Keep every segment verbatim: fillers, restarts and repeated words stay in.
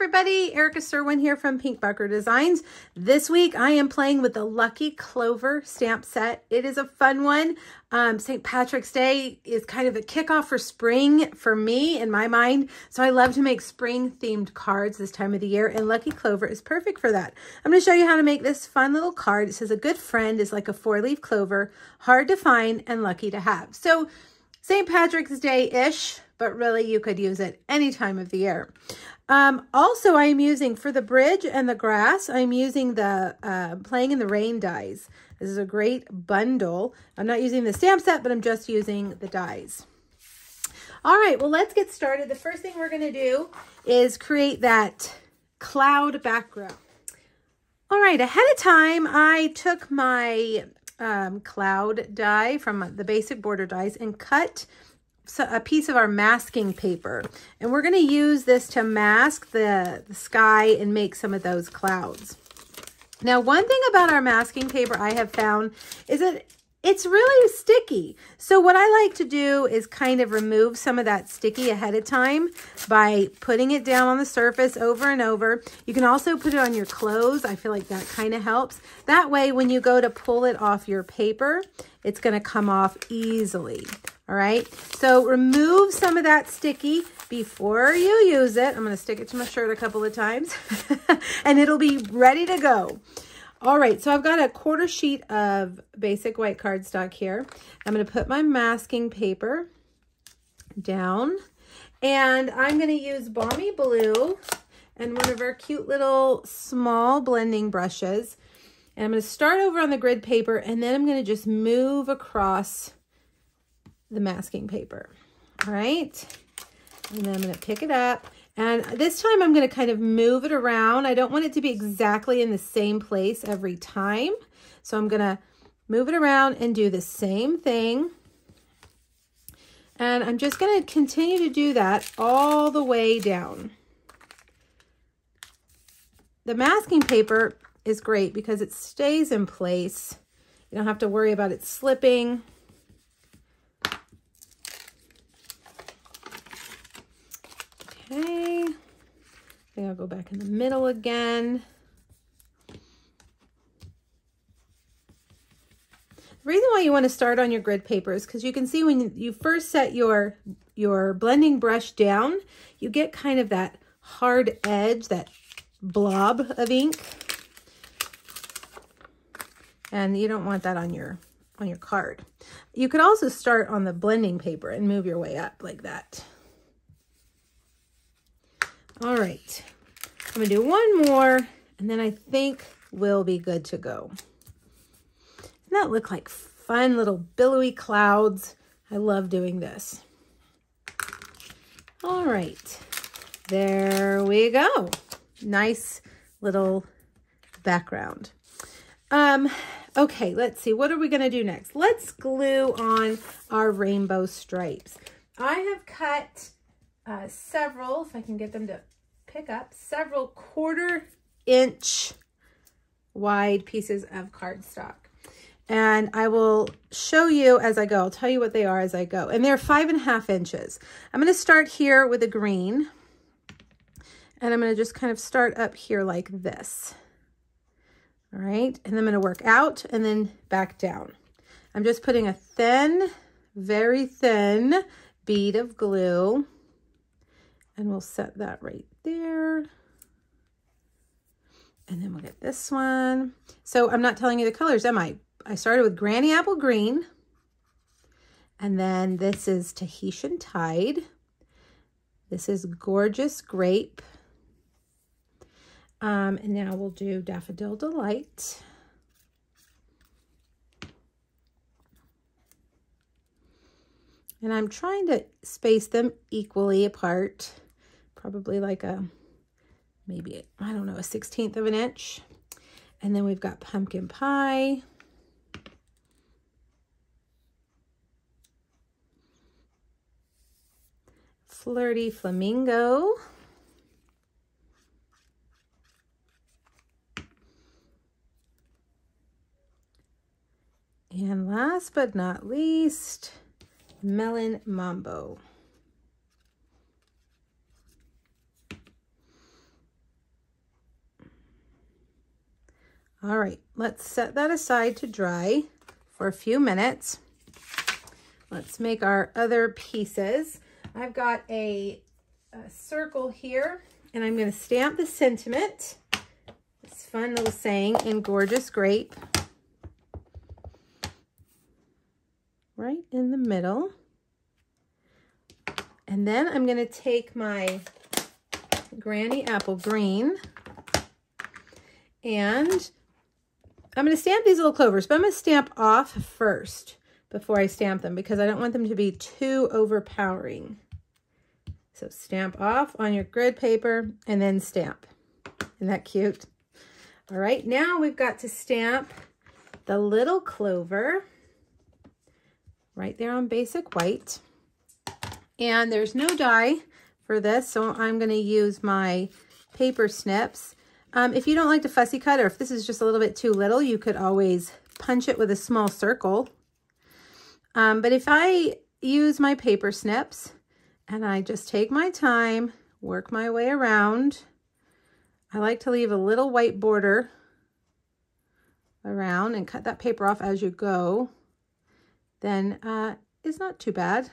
everybody, Erica Sirwin here from Pink Buckaroo Designs. This week I am playing with the Lucky Clover stamp set. It is a fun one. Um, Saint Patrick's Day is kind of a kickoff for spring for me in my mind, so I love to make spring themed cards this time of the year, and Lucky Clover is perfect for that. I'm going to show you how to make this fun little card. It says a good friend is like a four leaf clover, hard to find and lucky to have. So Saint Patrick's Day-ish, but really you could use it any time of the year. Um, also, I am using, for the bridge and the grass, I'm using the uh, Playing in the Rain dies. This is a great bundle. I'm not using the stamp set, but I'm just using the dies. All right, well, let's get started. The first thing we're gonna do is create that cloud background. All right, ahead of time, I took my um, cloud die from the Basic Border dies and cut So a piece of our masking paper, and we're going to use this to mask the, the sky and make some of those clouds. Now, one thing about our masking paper I have found is that it's really sticky. So what I like to do is kind of remove some of that sticky ahead of time by putting it down on the surface over and over. You can also put it on your clothes. I feel like that kind of helps. That way, when you go to pull it off your paper, it's going to come off easily. All right, so remove some of that sticky before you use it. I'm gonna stick it to my shirt a couple of times and it'll be ready to go. All right, so I've got a quarter sheet of basic white cardstock here. I'm gonna put my masking paper down, and I'm gonna use Balmy Blue and one of our cute little small blending brushes. And I'm gonna start over on the grid paper, and then I'm gonna just move across the masking paper. All right, and then I'm going to pick it up, and this time I'm going to kind of move it around. I don't want it to be exactly in the same place every time, so I'm going to move it around and do the same thing, and I'm just going to continue to do that all the way down. The masking paper is great because it stays in place. You don't have to worry about it slipping. Okay, I think I'll go back in the middle again. The reason why you want to start on your grid paper is because you can see when you first set your, your blending brush down, you get kind of that hard edge, that blob of ink. And you don't want that on your, on your card. You could also start on the blending paper and move your way up like that. All right, I'm gonna do one more, and then I think we'll be good to go. Doesn't that look like fun little billowy clouds? I love doing this. All right, there we go. Nice little background. Um, okay, let's see, what are we gonna do next? Let's glue on our rainbow stripes. I have cut Uh, several, if I can get them to pick up, several quarter inch wide pieces of cardstock. And I will show you as I go. I'll tell you what they are as I go. And they're five and a half inches. I'm going to start here with a green. And I'm going to just kind of start up here like this. All right. And I'm going to work out and then back down. I'm just putting a thin, very thin bead of glue. And we'll set that right there. And then we'll get this one. So I'm not telling you the colors, am I? I started with Granny Apple Green. And then this is Tahitian Tide. This is Gorgeous Grape. Um, and now we'll do Daffodil Delight. And I'm trying to space them equally apart. Probably like a, maybe, I don't know, a sixteenth of an inch. And then we've got Pumpkin Pie. Flirty Flamingo. And last but not least, Melon Mambo. All right, let's set that aside to dry for a few minutes. Let's make our other pieces. I've got a, a circle here, and I'm going to stamp the sentiment. This fun little saying in Gorgeous Grape. Right in the middle. And then I'm going to take my Granny Apple Green, and I'm going to stamp these little clovers, but I'm going to stamp off first before I stamp them because I don't want them to be too overpowering. So stamp off on your grid paper and then stamp. Isn't that cute? All right, now we've got to stamp the little clover right there on basic white. And there's no die for this, so I'm going to use my paper snips. Um, if you don't like to fussy cut, or if this is just a little bit too little, you could always punch it with a small circle. Um, but if I use my paper snips and I just take my time, work my way around, I like to leave a little white border around and cut that paper off as you go, then uh, it's not too bad.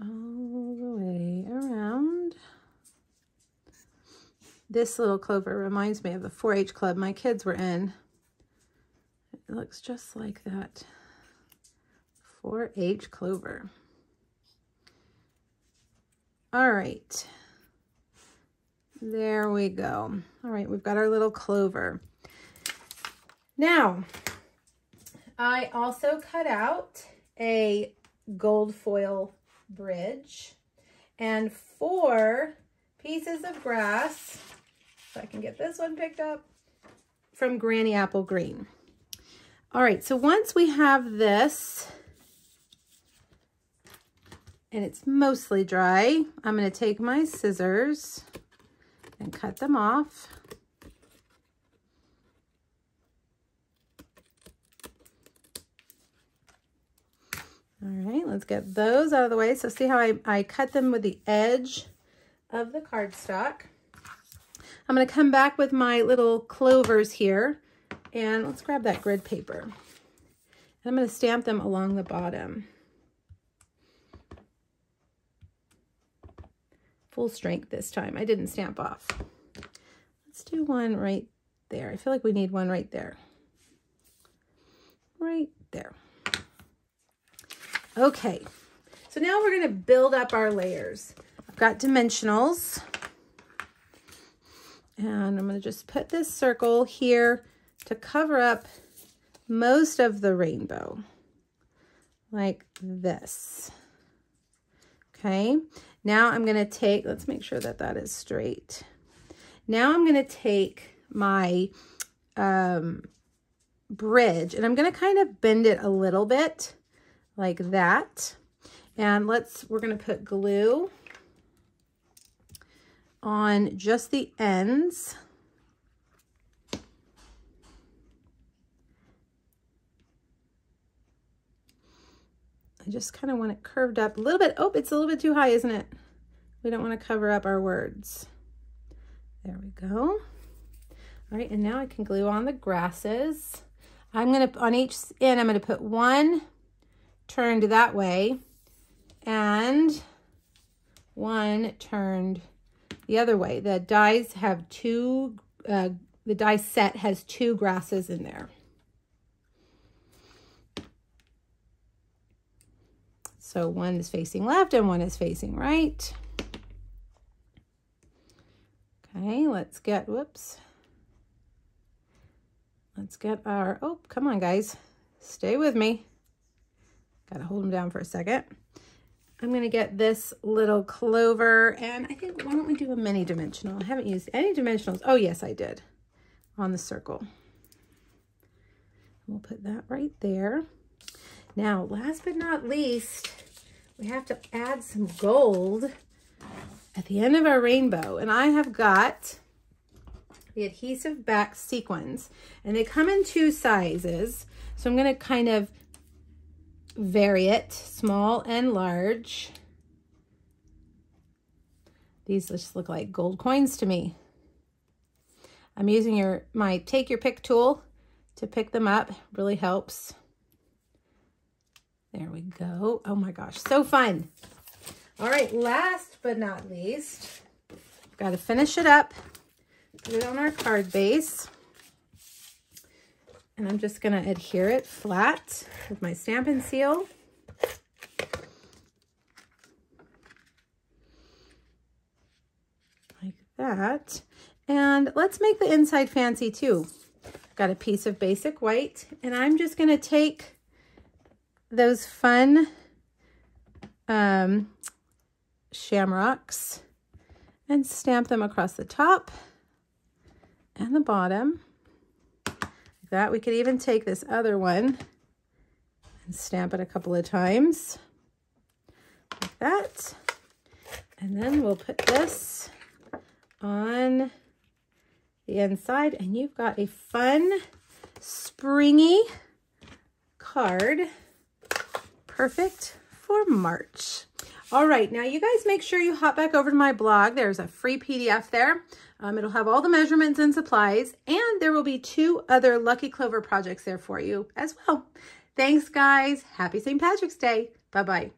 All the way around. This little clover reminds me of the four H club my kids were in. It looks just like that four H clover. All right, there we go. All right, we've got our little clover. Now, I also cut out a gold foil bridge and four pieces of grass, so I can get this one picked up, from Granny Apple Green. All right, so once we have this and it's mostly dry, I'm going to take my scissors and cut them off. All right, let's get those out of the way. So see how I, I cut them with the edge of the cardstock. I'm going to come back with my little clovers here, and let's grab that grid paper. And I'm going to stamp them along the bottom. Full strength this time. I didn't stamp off. Let's do one right there. I feel like we need one right there. Right there. Okay, so now we're going to build up our layers. I've got dimensionals, and I'm going to just put this circle here to cover up most of the rainbow, like this. Okay, now I'm going to take, let's make sure that that is straight. Now I'm going to take my um, bridge, and I'm going to kind of bend it a little bit, like that. And let's, we're gonna put glue on just the ends. I just kind of want it curved up a little bit. Oh, it's a little bit too high, isn't it? We don't want to cover up our words. There we go. All right, and now I can glue on the grasses. I'm gonna, on each end, I'm gonna put one turned that way and one turned the other way. The dies have two, uh, the die set has two grasses in there. So one is facing left and one is facing right. Okay, let's get, whoops. Let's get our, oh, come on guys, stay with me. Gotta hold them down for a second. I'm gonna get this little clover, and I think, why don't we do a mini dimensional? I haven't used any dimensionals. Oh yes, I did, on the circle. We'll put that right there. Now, last but not least, we have to add some gold at the end of our rainbow. And I have got the adhesive back sequins, and they come in two sizes. So I'm gonna kind of vary it, small and large. These just look like gold coins to me. I'm using your my take your pick tool to pick them up. Really helps. There we go. Oh my gosh, so fun. All right, last but not least, we've got to finish it up, put it on our card base. And I'm just gonna adhere it flat with my Stampin' Seal. Like that. And let's make the inside fancy too. Got a piece of basic white, and I'm just gonna take those fun um, shamrocks and stamp them across the top and the bottom. That we could even take this other one and stamp it a couple of times like that, and then we'll put this on the inside, and you've got a fun springy card, perfect for March. All right, now you guys make sure you hop back over to my blog. There's a free P D F there. Um, it'll have all the measurements and supplies, and there will be two other Lucky Clover projects there for you as well. Thanks, guys. Happy Saint Patrick's Day. Bye-bye.